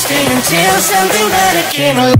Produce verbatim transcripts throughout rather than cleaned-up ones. thirsting until something better came along.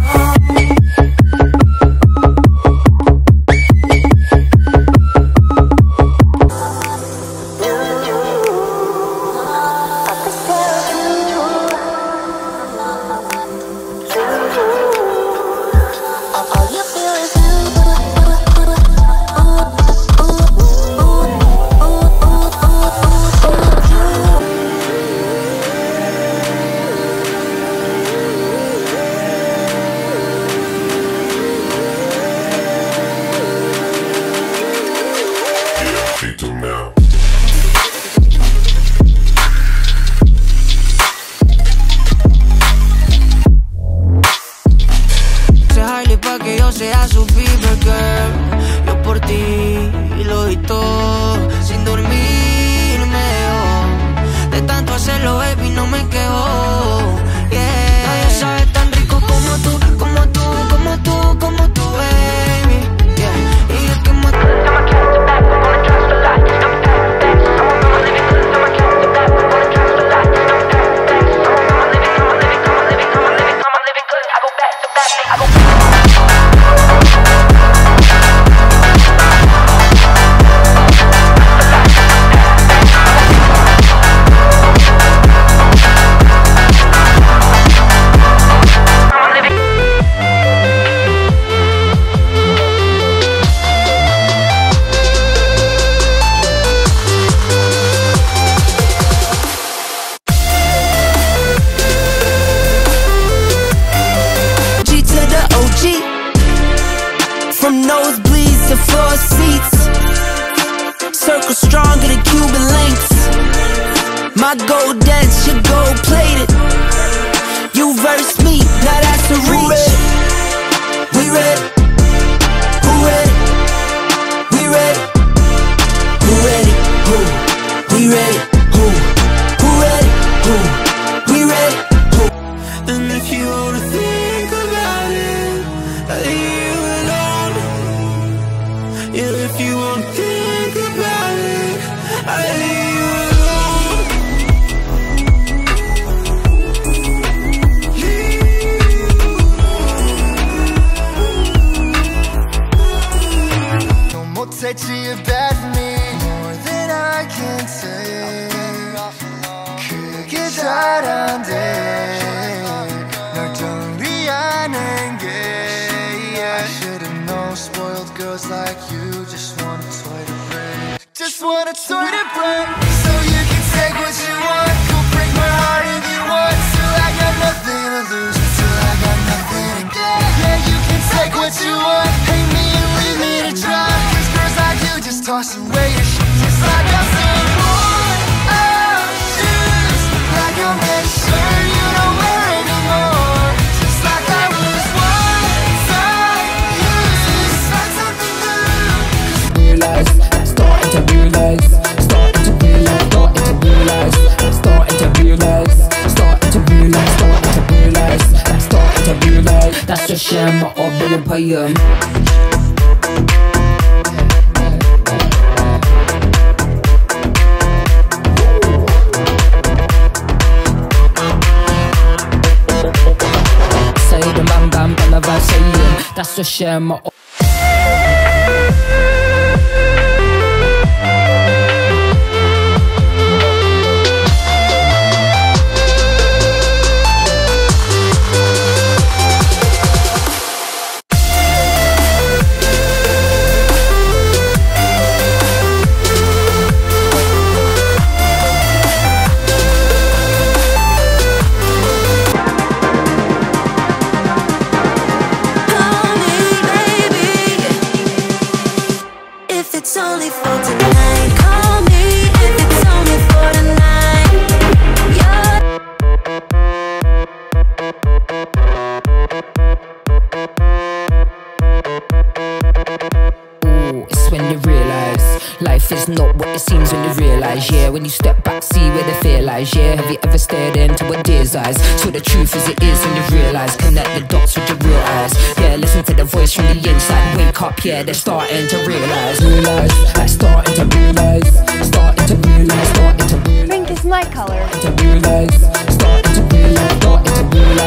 Yeah, they're starting to realise, realise, I'm starting to realise, starting to realise, starting to realise. Pink is my colour. Starting to realise, starting to realise, starting to realise.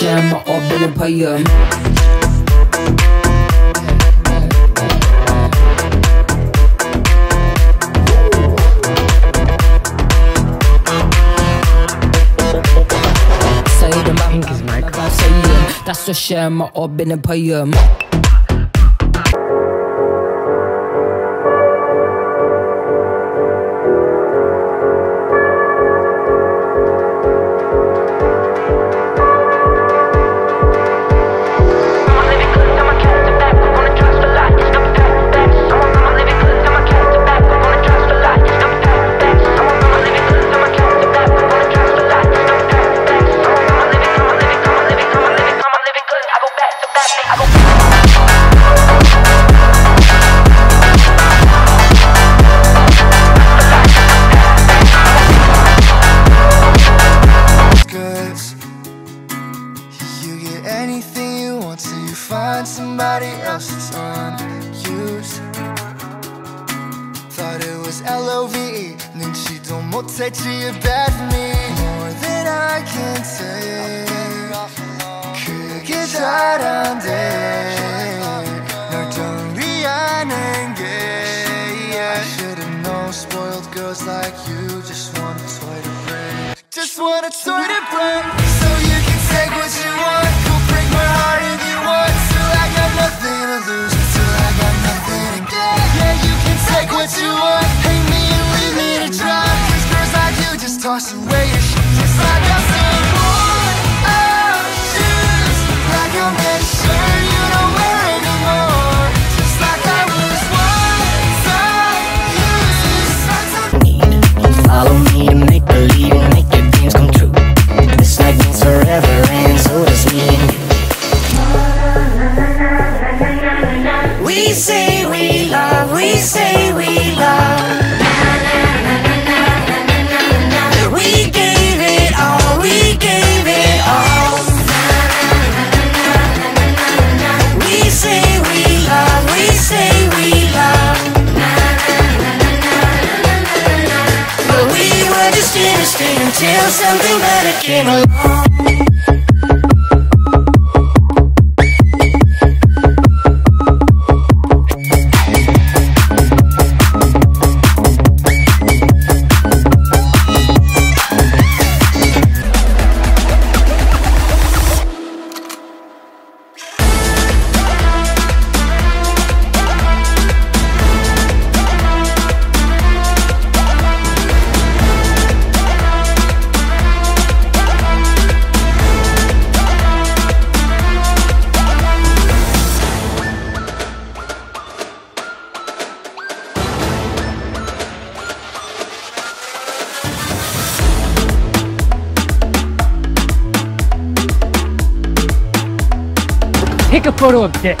Sham or Billy Payer. That's a shame I've been a payum. Anything you want till you find somebody else that's unused. Thought it was L O V E, then she don't motate to your bad me. More than I can take. Could get tired on day. No, don't be an engage. I should've known spoiled girls like you just want a toy to break. Just want a toy to break. So you can take what you want. Toss away your shit just like I said. Worn-out shoes, like I made sure you don't wear anymore. Just like I was once I used. Follow me and make believe and make your dreams come true. This night means forever and so does me and you. We say we love, we say we love. Until something better came along. Take a photo of this.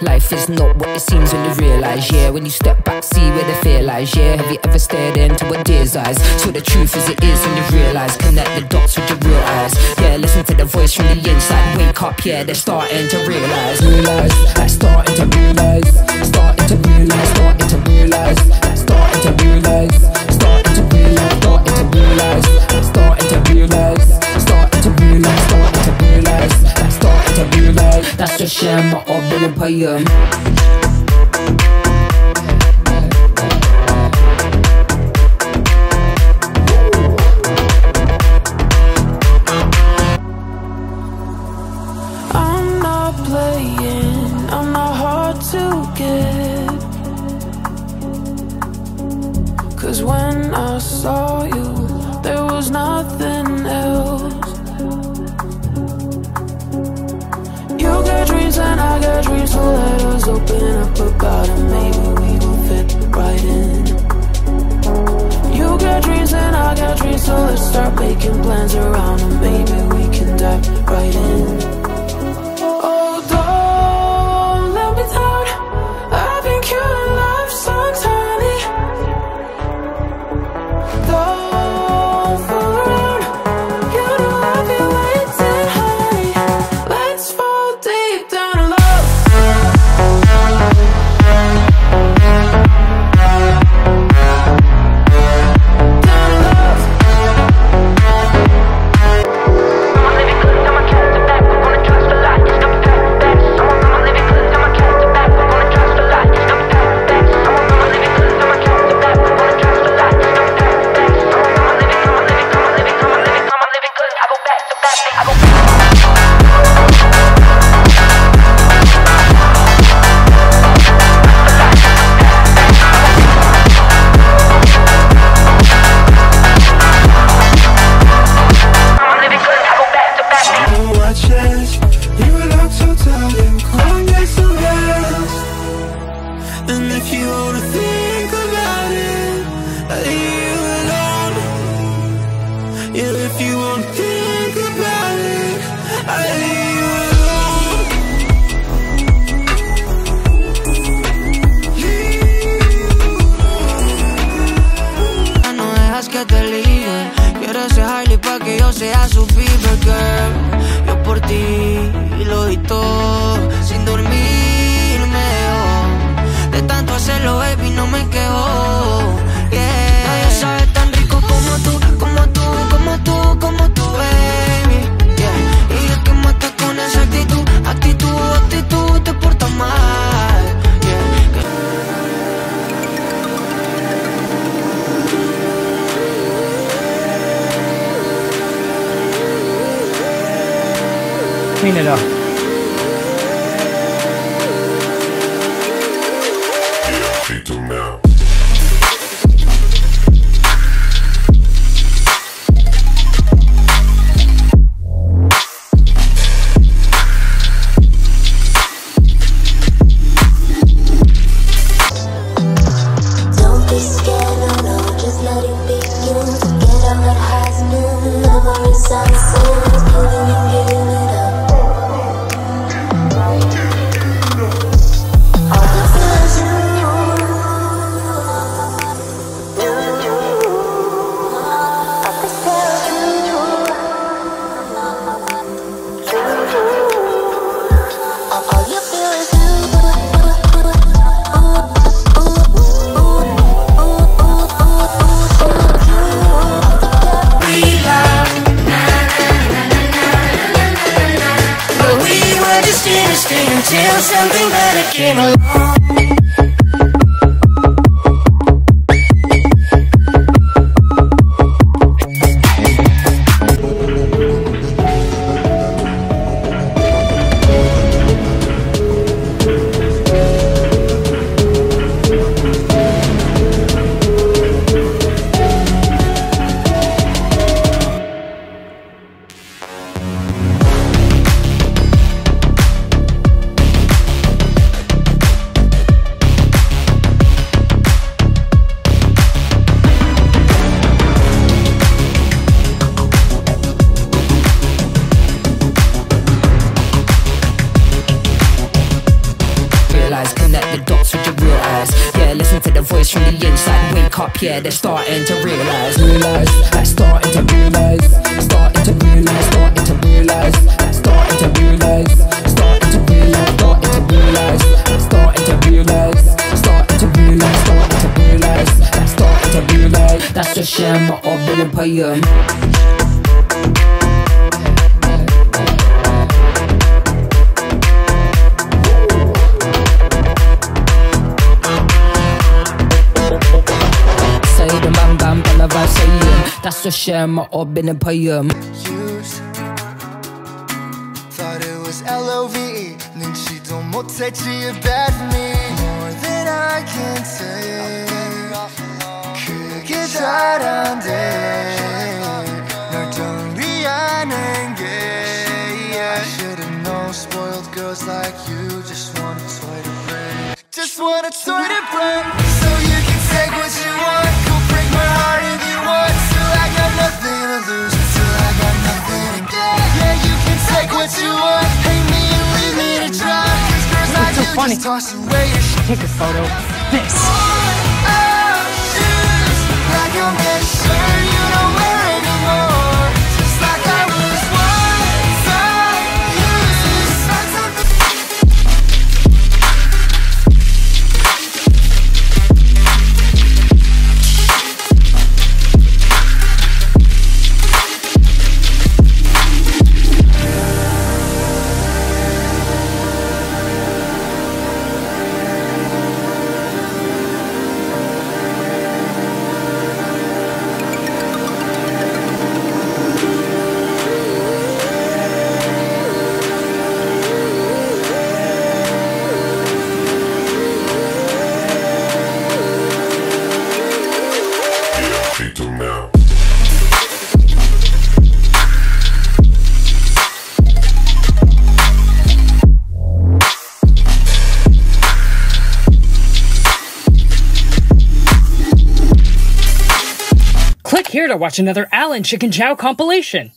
Life is not what it seems when you realise, yeah. When you step back, see where the fear lies, yeah. Have you ever stared into a deer's eyes? So the truth as it is when you realise, connect the dots with your real eyes. Yeah, listen to the voice from the inside. Wake up, yeah, they're starting to realise. Realise, that's starting to realise. Starting to realise, starting to realise. That's starting to realise. Starting to realise, starting to realise. That's starting to realise. Starting to realise, starting to realise. That's starting to realise. That's the shame of the player. Cause when I saw you, there was not So let's start making plans around, and maybe we can dive right in. Oh, don't let me down. I've been killing love songs, honey. Don't fool around. You know I feel like it, honey. Let's fall deep down in love. Clean it up. Till something better came along. Yeah, they're starting to realize, realize, I'm starting to realize, starting to realize, starting to realize, starting to realize, starting to realize, starting to realize, starting to realize, starting to realize, starting to realize, starting to realize. That's the shame of the empire. That's the shame of being a payum. Used, thought it was L O V E. Then she don't more take you back me. More than I can say. Could get shot on day. No, don't be an engage. I should've known spoiled girls like you just want a toy to break. Just want a toy to break. So you can take what you want. Break my heart if you want. I got nothing. funny. Take a photo of this. Click here to watch another Alan Chikin Chow compilation.